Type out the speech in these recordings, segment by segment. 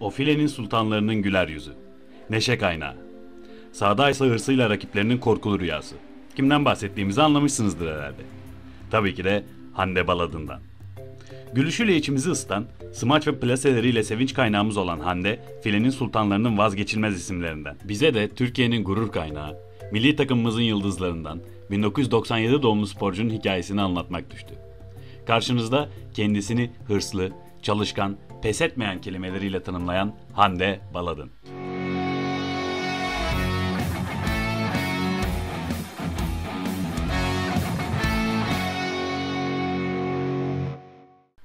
O Filenin sultanlarının güler yüzü, neşe kaynağı. Sağdaysa hırsıyla rakiplerinin korkulu rüyası. Kimden bahsettiğimizi anlamışsınızdır herhalde. Tabii ki de Hande Baladın'dan. Gülüşüyle içimizi ısıtan, smaç ve plaseleriyle sevinç kaynağımız olan Hande, Filenin Sultanları'nın vazgeçilmez isimlerinden. Bize de Türkiye'nin gurur kaynağı, milli takımımızın yıldızlarından 1997 doğumlu sporcunun hikayesini anlatmak düştü. Karşınızda kendisini hırslı, çalışkan, pes etmeyen kelimeleriyle tanımlayan Hande Baladın.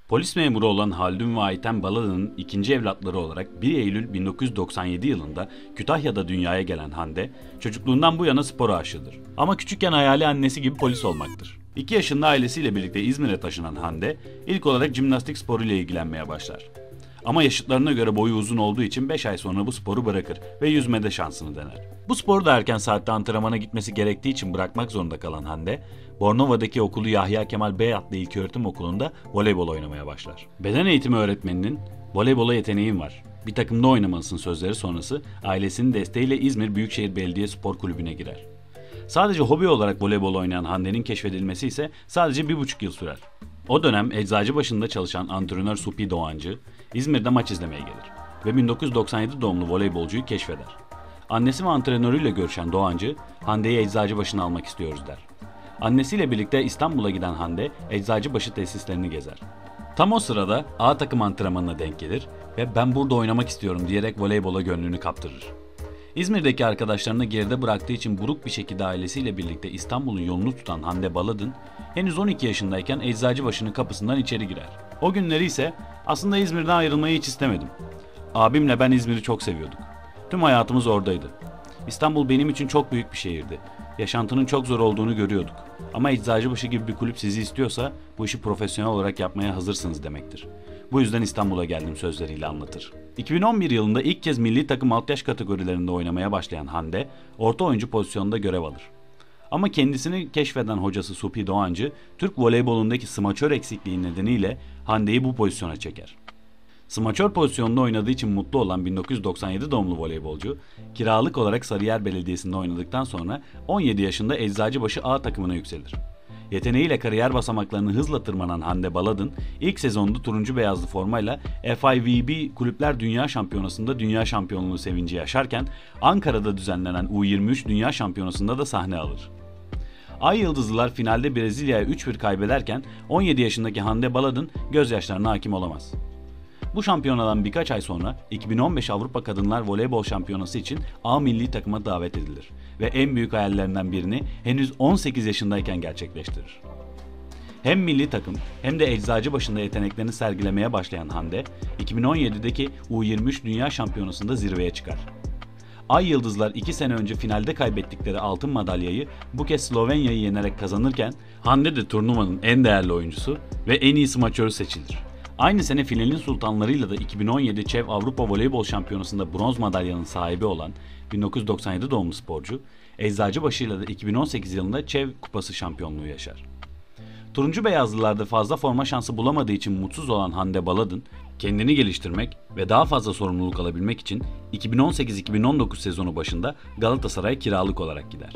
Polis memuru olan Haldun ve Ayten Baladın'ın ikinci evlatları olarak 1 Eylül 1997 yılında Kütahya'da dünyaya gelen Hande, çocukluğundan bu yana spora aşığıdır. Ama küçükken hayali annesi gibi polis olmaktır. 2 yaşında ailesiyle birlikte İzmir'e taşınan Hande, ilk olarak jimnastik sporuyla ilgilenmeye başlar. Ama yaşıtlarına göre boyu uzun olduğu için 5 ay sonra bu sporu bırakır ve yüzmede şansını dener. Bu sporu da erken saatte antrenmana gitmesi gerektiği için bırakmak zorunda kalan Hande, Bornova'daki okulu Yahya Kemal Bey adlı ilköğretim okulunda voleybol oynamaya başlar. Beden eğitimi öğretmeninin "voleybola yeteneğim var, bir takımda oynamalısın" sözleri sonrası ailesinin desteğiyle İzmir Büyükşehir Belediye Spor Kulübü'ne girer. Sadece hobi olarak voleybol oynayan Hande'nin keşfedilmesi ise sadece 1,5 yıl sürer. O dönem Eczacıbaşı'nda çalışan antrenör Suphi Doğancı, İzmir'de maç izlemeye gelir ve 1997 doğumlu voleybolcuyu keşfeder. Annesi ve antrenörüyle görüşen Doğancı, "Hande'yi Eczacıbaşı'na almak istiyoruz" der. Annesiyle birlikte İstanbul'a giden Hande, Eczacıbaşı tesislerini gezer. Tam o sırada A takım antrenmanına denk gelir ve "ben burada oynamak istiyorum" diyerek voleybola gönlünü kaptırır. İzmir'deki arkadaşlarını geride bıraktığı için buruk bir şekilde ailesiyle birlikte İstanbul'un yolunu tutan Hande Baladın, henüz 12 yaşındayken Eczacıbaşı'nın kapısından içeri girer. O günleri ise "aslında İzmir'den ayrılmayı hiç istemedim. Abimle ben İzmir'i çok seviyorduk. Tüm hayatımız oradaydı. İstanbul benim için çok büyük bir şehirdi. Yaşantının çok zor olduğunu görüyorduk. Ama Eczacıbaşı gibi bir kulüp sizi istiyorsa bu işi profesyonel olarak yapmaya hazırsınız demektir. Bu yüzden İstanbul'a geldim" sözleriyle anlatır. 2011 yılında ilk kez milli takım alt yaş kategorilerinde oynamaya başlayan Hande, orta oyuncu pozisyonunda görev alır. Ama kendisini keşfeden hocası Suphi Doğancı, Türk voleybolundaki smaçör eksikliği nedeniyle Hande'yi bu pozisyona çeker. Smaçör pozisyonunda oynadığı için mutlu olan 1997 doğumlu voleybolcu, kiralık olarak Sarıyer Belediyesi'nde oynadıktan sonra 17 yaşında Eczacıbaşı A takımına yükselir. Yeteneğiyle kariyer basamaklarını hızla tırmanan Hande Baladın, ilk sezonda turuncu beyazlı formayla FIVB Kulüpler Dünya Şampiyonası'nda dünya şampiyonluğu sevinci yaşarken, Ankara'da düzenlenen U23 Dünya Şampiyonası'nda da sahne alır. Ay Yıldızlılar finalde Brezilya'ya 3-1 kaybederken 17 yaşındaki Hande Baladın gözyaşlarına hakim olamaz. Bu şampiyonadan birkaç ay sonra 2015 Avrupa Kadınlar Voleybol Şampiyonası için A milli takıma davet edilir ve en büyük hayallerinden birini henüz 18 yaşındayken gerçekleştirir. Hem milli takım hem de Eczacıbaşı'nda yeteneklerini sergilemeye başlayan Hande, 2017'deki U23 Dünya Şampiyonası'nda zirveye çıkar. Ay Yıldızlar 2 sene önce finalde kaybettikleri altın madalyayı bu kez Slovenya'yı yenerek kazanırken, Hande de turnuvanın en değerli oyuncusu ve en iyi smaçörü seçilir. Aynı sene Filenin Sultanları'yla da 2017 ÇEV Avrupa Voleybol Şampiyonası'nda bronz madalyanın sahibi olan 1997 doğumlu sporcu, Eczacıbaşı'yla da 2018 yılında ÇEV Kupası şampiyonluğu yaşar. Turuncu beyazlılarda fazla forma şansı bulamadığı için mutsuz olan Hande Baladın, kendini geliştirmek ve daha fazla sorumluluk alabilmek için 2018-2019 sezonu başında Galatasaray'a kiralık olarak gider.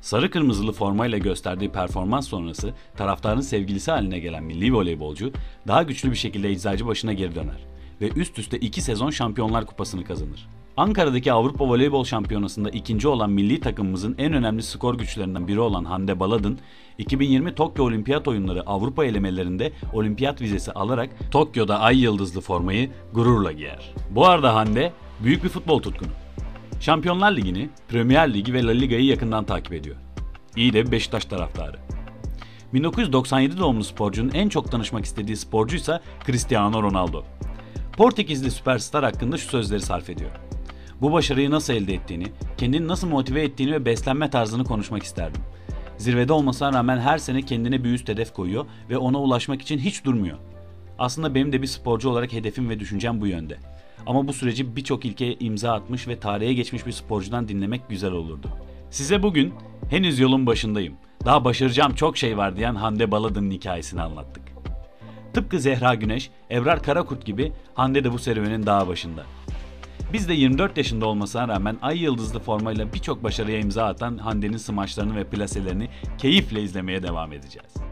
Sarı kırmızılı formayla gösterdiği performans sonrası taraftarın sevgilisi haline gelen milli voleybolcu daha güçlü bir şekilde Eczacıbaşı'na geri döner ve üst üste 2 sezon Şampiyonlar Kupası'nı kazanır. Ankara'daki Avrupa Voleybol Şampiyonası'nda ikinci olan milli takımımızın en önemli skor güçlerinden biri olan Hande Baladın, 2020 Tokyo Olimpiyat Oyunları Avrupa elemelerinde olimpiyat vizesi alarak Tokyo'da ay yıldızlı formayı gururla giyer. Bu arada Hande büyük bir futbol tutkunu. Şampiyonlar Ligi'ni, Premier Ligi ve La Liga'yı yakından takip ediyor. İyi de Beşiktaş taraftarı. 1997 doğumlu sporcunun en çok tanışmak istediği sporcuysa Cristiano Ronaldo. Portekizli süperstar hakkında şu sözleri sarf ediyor: "Bu başarıyı nasıl elde ettiğini, kendini nasıl motive ettiğini ve beslenme tarzını konuşmak isterdim. Zirvede olmasına rağmen her sene kendine bir üst hedef koyuyor ve ona ulaşmak için hiç durmuyor. Aslında benim de bir sporcu olarak hedefim ve düşüncem bu yönde. Ama bu süreci birçok ilkeye imza atmış ve tarihe geçmiş bir sporcudan dinlemek güzel olurdu. Size bugün henüz yolun başındayım, daha başaracağım çok şey var" diyen Hande Baladın'ın hikayesini anlattık. Tıpkı Zehra Güneş, Ebrar Karakurt gibi Hande de bu serüvenin daha başında. Biz de 24 yaşında olmasına rağmen ay yıldızlı formayla birçok başarıya imza atan Hande'nin smaçlarını ve plaselerini keyifle izlemeye devam edeceğiz.